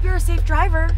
hope you're a safe driver.